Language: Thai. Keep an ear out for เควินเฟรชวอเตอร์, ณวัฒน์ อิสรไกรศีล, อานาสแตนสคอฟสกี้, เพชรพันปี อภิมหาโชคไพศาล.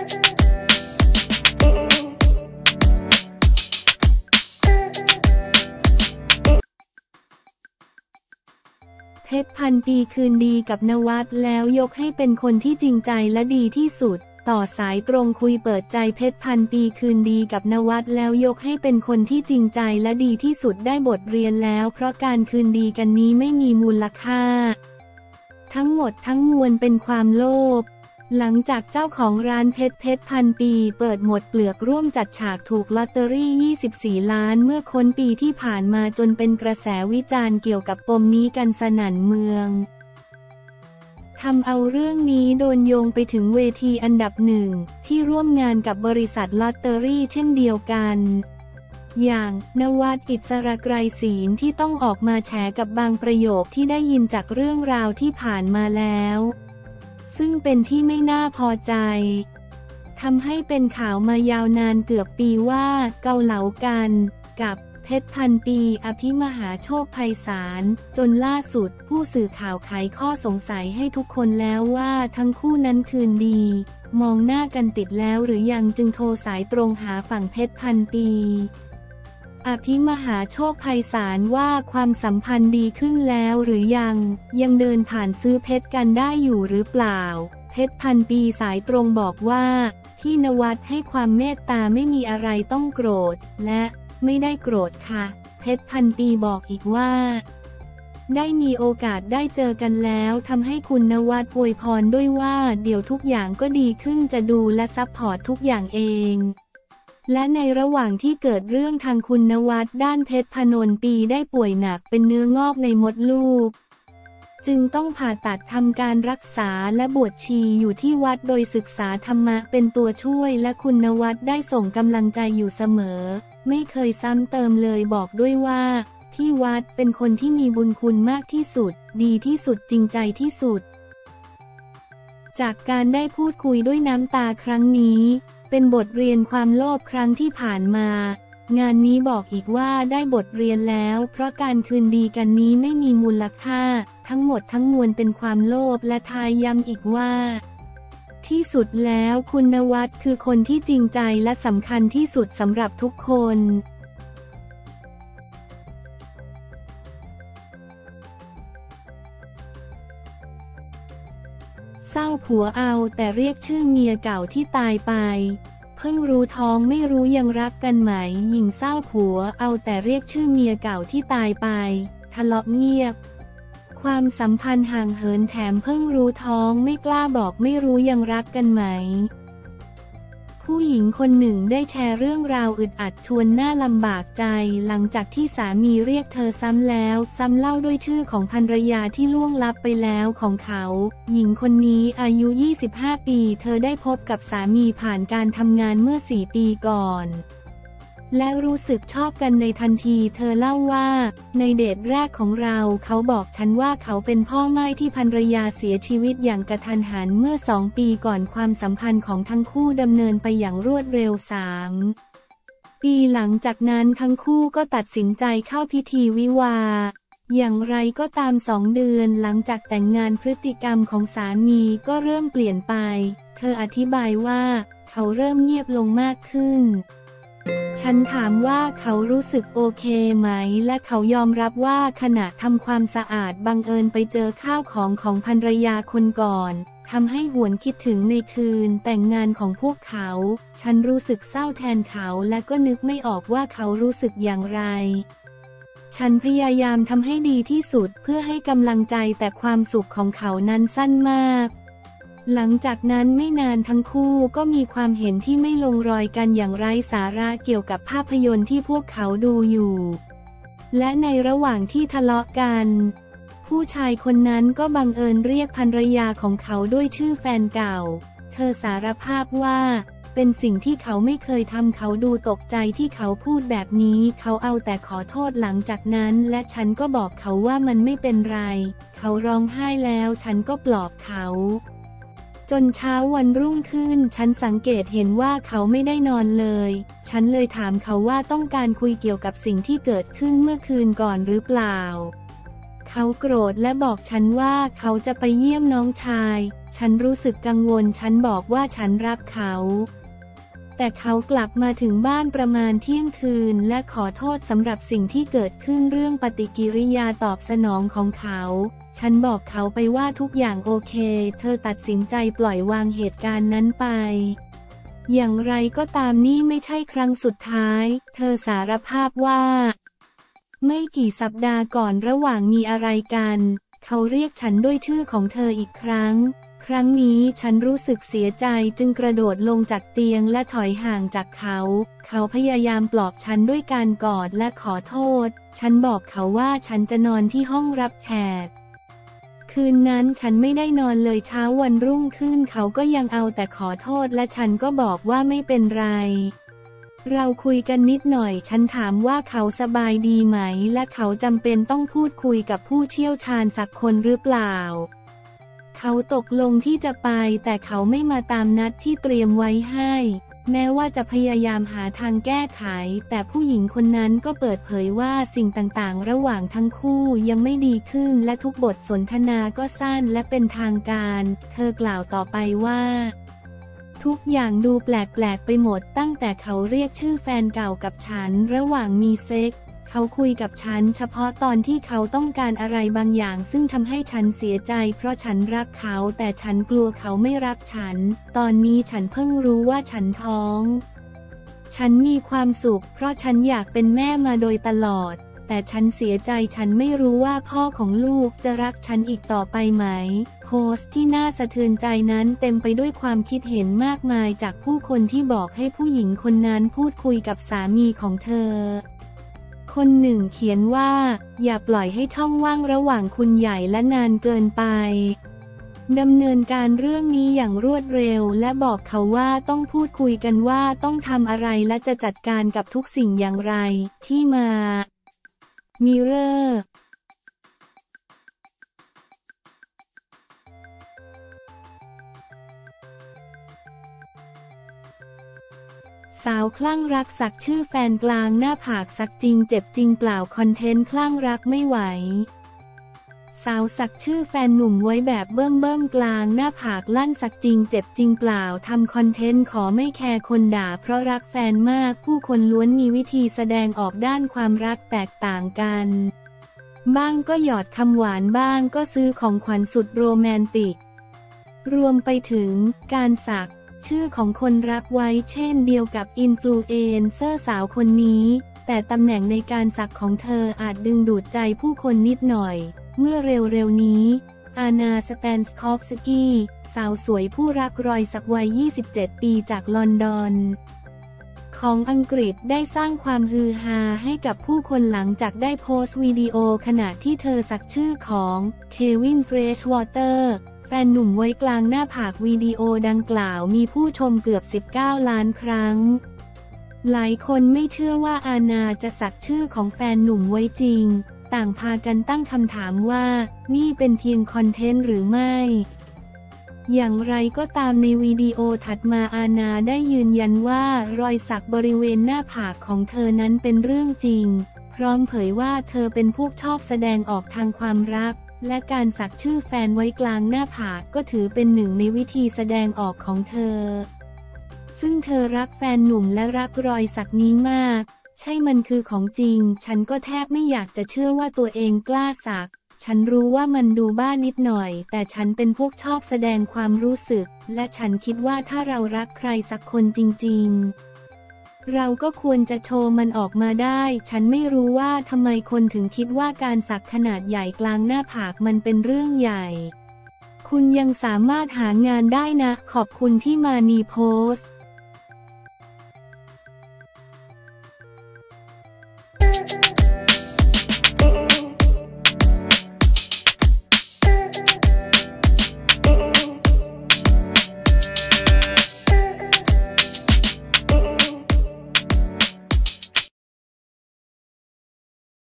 เพชรพันปีคืนดีกับนวัดแล้วยกให้เป็นคนที่จริงใจและดีที่สุดต่อสายตรงคุยเปิดใจเพชรพันปีคืนดีกับนวัดแล้วยกให้เป็นคนที่จริงใจและดีที่สุดได้บทเรียนแล้วเพราะการคืนดีกันนี้ไม่มีมูลค่าทั้งหมดทั้งมวลเป็นความโลภหลังจากเจ้าของร้านเพชรพันปีเปิดหมดเปลือกร่วมจัดฉากถูกลอตเตอรี่24ล้านเมื่อค้นปีที่ผ่านมาจนเป็นกระแสวิจารณ์เกี่ยวกับปมนี้กันสนั่นเมืองทำเอาเรื่องนี้โดนโยงไปถึงเวทีอันดับหนึ่งที่ร่วมงานกับบริษัทลอตเตอรี่เช่นเดียวกันอย่างนวัด อิสรไกรศีลที่ต้องออกมาแฉกับบางประโยคที่ได้ยินจากเรื่องราวที่ผ่านมาแล้วซึ่งเป็นที่ไม่น่าพอใจทำให้เป็นข่าวมายาวนานเกือบปีว่าเกาเหลากันกับเพชรพันปีอภิมหาโชคไพศาลจนล่าสุดผู้สื่อข่าวไขข้อสงสัยให้ทุกคนแล้วว่าทั้งคู่นั้นคืนดีมองหน้ากันติดแล้วหรือยังจึงโทรสายตรงหาฝั่งเพชรพันปีอภิมหาโชคไพศาลว่าความสัมพันธ์ดีขึ้นแล้วหรือยังเดินผ่านซื้อเพชรกันได้อยู่หรือเปล่าเพชรพันปีสายตรงบอกว่าพี่นวัดให้ความเมตตาไม่มีอะไรต้องโกรธและไม่ได้โกรธค่ะเพชรพันปีบอกอีกว่าได้มีโอกาสได้เจอกันแล้วทำให้คุณนวัดอวยพรด้วยว่าเดี๋ยวทุกอย่างก็ดีขึ้นจะดูและซัพพอร์ตทุกอย่างเองและในระหว่างที่เกิดเรื่องทางคุณนวัดด้านเพชรพนนปีได้ป่วยหนักเป็นเนื้องอกในมดลูกจึงต้องผ่าตัดทำการรักษาและบวชชีอยู่ที่วัดโดยศึกษาธรรมะเป็นตัวช่วยและคุณนวัดได้ส่งกำลังใจอยู่เสมอไม่เคยซ้ำเติมเลยบอกด้วยว่าพี่วัดเป็นคนที่มีบุญคุณมากที่สุดดีที่สุดจริงใจที่สุดจากการได้พูดคุยด้วยน้ำตาครั้งนี้เป็นบทเรียนความโลภครั้งที่ผ่านมางานนี้บอกอีกว่าได้บทเรียนแล้วเพราะการคืนดีกันนี้ไม่มีมูลค่าทั้งหมดทั้งมวลเป็นความโลภและทายย้ำอีกว่าที่สุดแล้วคุณนวัดคือคนที่จริงใจและสำคัญที่สุดสำหรับทุกคนเศร้าผัวเอาแต่เรียกชื่อเมียเก่าที่ตายไปเพิ่งรู้ท้องไม่รู้ยังรักกันไหมหญิงเศร้าผัวเอาแต่เรียกชื่อเมียเก่าที่ตายไปทะเลาะเงียบความสัมพันธ์ห่างเหินแถมเพิ่งรู้ท้องไม่กล้าบอกไม่รู้ยังรักกันไหมผู้หญิงคนหนึ่งได้แชร์เรื่องราวอึดอัดชวนน่าลำบากใจหลังจากที่สามีเรียกเธอซ้ำแล้วซ้ำเล่าด้วยชื่อของภรรยาที่ล่วงลับไปแล้วของเขาหญิงคนนี้อายุ25ปีเธอได้พบกับสามีผ่านการทำงานเมื่อ4ปีก่อนและรู้สึกชอบกันในทันทีเธอเล่าว่าในเดทแรกของเราเขาบอกฉันว่าเขาเป็นพ่อแม่ที่ภรรยาเสียชีวิตอย่างกระทันหันเมื่อ2 ปีก่อนความสัมพันธ์ของทั้งคู่ดำเนินไปอย่างรวดเร็ว3 ปีหลังจากนั้นทั้งคู่ก็ตัดสินใจเข้าพิธีวิวาอย่างไรก็ตาม2 เดือนหลังจากแต่งงานพฤติกรรมของสามีก็เริ่มเปลี่ยนไปเธออธิบายว่าเขาเริ่มเงียบลงมากขึ้นฉันถามว่าเขารู้สึกโอเคไหมและเขายอมรับว่าขณะทำความสะอาดบังเอิญไปเจอข้าวของภรรยาคนก่อนทำให้หวนคิดถึงในคืนแต่งงานของพวกเขาฉันรู้สึกเศร้าแทนเขาและก็นึกไม่ออกว่าเขารู้สึกอย่างไรฉันพยายามทำให้ดีที่สุดเพื่อให้กำลังใจแต่ความสุขของเขานั้นสั้นมากหลังจากนั้นไม่นานทั้งคู่ก็มีความเห็นที่ไม่ลงรอยกันอย่างไร้สาระเกี่ยวกับภาพยนตร์ที่พวกเขาดูอยู่และในระหว่างที่ทะเลาะกันผู้ชายคนนั้นก็บังเอิญเรียกภรรยาของเขาด้วยชื่อแฟนเก่าเธอสารภาพว่าเป็นสิ่งที่เขาไม่เคยทำเขาดูตกใจที่เขาพูดแบบนี้เขาเอาแต่ขอโทษหลังจากนั้นและฉันก็บอกเขาว่ามันไม่เป็นไรเขาร้องไห้แล้วฉันก็ปลอบเขาจนเช้าวันรุ่งขึ้นฉันสังเกตเห็นว่าเขาไม่ได้นอนเลยฉันเลยถามเขาว่าต้องการคุยเกี่ยวกับสิ่งที่เกิดขึ้นเมื่อคืนก่อนหรือเปล่าเขาโกรธและบอกฉันว่าเขาจะไปเยี่ยมน้องชาย ฉันรู้สึกกังวลฉันบอกว่าฉันรักเขาแต่เขากลับมาถึงบ้านประมาณเที่ยงคืนและขอโทษสำหรับสิ่งที่เกิดขึ้นเรื่องปฏิกิริยาตอบสนองของเขาฉันบอกเขาไปว่าทุกอย่างโอเคเธอตัดสินใจปล่อยวางเหตุการณ์นั้นไปอย่างไรก็ตามนี่ไม่ใช่ครั้งสุดท้ายเธอสารภาพว่าไม่กี่สัปดาห์ก่อนระหว่างมีอะไรกันเขาเรียกฉันด้วยชื่อของเธออีกครั้งครั้งนี้ฉันรู้สึกเสียใจจึงกระโดดลงจากเตียงและถอยห่างจากเขาเขาพยายามปลอบฉันด้วยการกอดและขอโทษฉันบอกเขาว่าฉันจะนอนที่ห้องรับแขกคืนนั้นฉันไม่ได้นอนเลยเช้าวันรุ่งขึ้นเขาก็ยังเอาแต่ขอโทษและฉันก็บอกว่าไม่เป็นไรเราคุยกันนิดหน่อยฉันถามว่าเขาสบายดีไหมและเขาจำเป็นต้องพูดคุยกับผู้เชี่ยวชาญสักคนหรือเปล่าเขาตกลงที่จะไปแต่เขาไม่มาตามนัดที่เตรียมไว้ให้แม้ว่าจะพยายามหาทางแก้ไขแต่ผู้หญิงคนนั้นก็เปิดเผยว่าสิ่งต่างๆระหว่างทั้งคู่ยังไม่ดีขึ้นและทุกบทสนทนาก็สั้นและเป็นทางการเธอกล่าวต่อไปว่าทุกอย่างดูแปลกๆไปหมดตั้งแต่เขาเรียกชื่อแฟนเก่ากับฉันระหว่างมีเซ็กซ์เขาคุยกับฉันเฉพาะตอนที่เขาต้องการอะไรบางอย่างซึ่งทำให้ฉันเสียใจเพราะฉันรักเขาแต่ฉันกลัวเขาไม่รักฉันตอนนี้ฉันเพิ่งรู้ว่าฉันท้องฉันมีความสุขเพราะฉันอยากเป็นแม่มาโดยตลอดแต่ฉันเสียใจฉันไม่รู้ว่าพ่อของลูกจะรักฉันอีกต่อไปไหมโพสต์ที่น่าสะเทือนใจนั้นเต็มไปด้วยความคิดเห็นมากมายจากผู้คนที่บอกให้ผู้หญิงคนนั้นพูดคุยกับสามีของเธอคนหนึ่งเขียนว่าอย่าปล่อยให้ช่องว่างระหว่างคุณใหญ่และนานเกินไปดำเนินการเรื่องนี้อย่างรวดเร็วและบอกเขาว่าต้องพูดคุยกันว่าต้องทำอะไรและจะจัดการกับทุกสิ่งอย่างไรที่มามิเรอร์สาวคลั่งรักสักชื่อแฟนกลางหน้าผากสักจริงเจ็บจริงเปล่าคอนเทนต์คลั่งรักไม่ไหวสาวสักชื่อแฟนหนุ่มไว้แบบเบิ่มๆกลางหน้าผากลั่นสักจริงเจ็บจริงเปล่าทำคอนเทนต์ขอไม่แคร์คนด่าเพราะรักแฟนมากผู้คนล้วนมีวิธีแสดงออกด้านความรักแตกต่างกันบ้างก็หยอดคำหวานบ้างก็ซื้อของขวัญสุดโรแมนติกรวมไปถึงการสักชื่อของคนรักไว้เช่นเดียวกับอินฟลูเอนเซอร์สาวคนนี้แต่ตำแหน่งในการสักของเธออาจดึงดูดใจผู้คนนิดหน่อยเมื่อเร็วๆนี้อานาสแตนสคอฟสกี้สาวสวยผู้รักรอยสักวัย27ปีจากลอนดอนของอังกฤษได้สร้างความฮือฮาให้กับผู้คนหลังจากได้โพสต์วิดีโอขณะที่เธอสักชื่อของเควินเฟรชวอเตอร์แฟนหนุ่มไว้กลางหน้าผากวิดีโอดังกล่าวมีผู้ชมเกือบ19ล้านครั้งหลายคนไม่เชื่อว่าอาณาจะสักชื่อของแฟนหนุ่มไว้จริงต่างพากันตั้งคำถามว่านี่เป็นเพียงคอนเทนต์หรือไม่อย่างไรก็ตามในวิดีโอถัดมาอาณาได้ยืนยันว่ารอยสักบริเวณหน้าผากของเธอนั้นเป็นเรื่องจริงพร้อมเผยว่าเธอเป็นพวกชอบแสดงออกทางความรักและการสักชื่อแฟนไว้กลางหน้าผากก็ถือเป็นหนึ่งในวิธีแสดงออกของเธอซึ่งเธอรักแฟนหนุ่มและรักรอยสักนี้มากใช่มันคือของจริงฉันก็แทบไม่อยากจะเชื่อว่าตัวเองกล้าสักฉันรู้ว่ามันดูบ้านิดหน่อยแต่ฉันเป็นพวกชอบแสดงความรู้สึกและฉันคิดว่าถ้าเรารักใครสักคนจริงๆเราก็ควรจะโชว์มันออกมาได้ฉันไม่รู้ว่าทำไมคนถึงคิดว่าการสักขนาดใหญ่กลางหน้าผากมันเป็นเรื่องใหญ่คุณยังสามารถหางานได้นะขอบคุณที่มานีโพสต์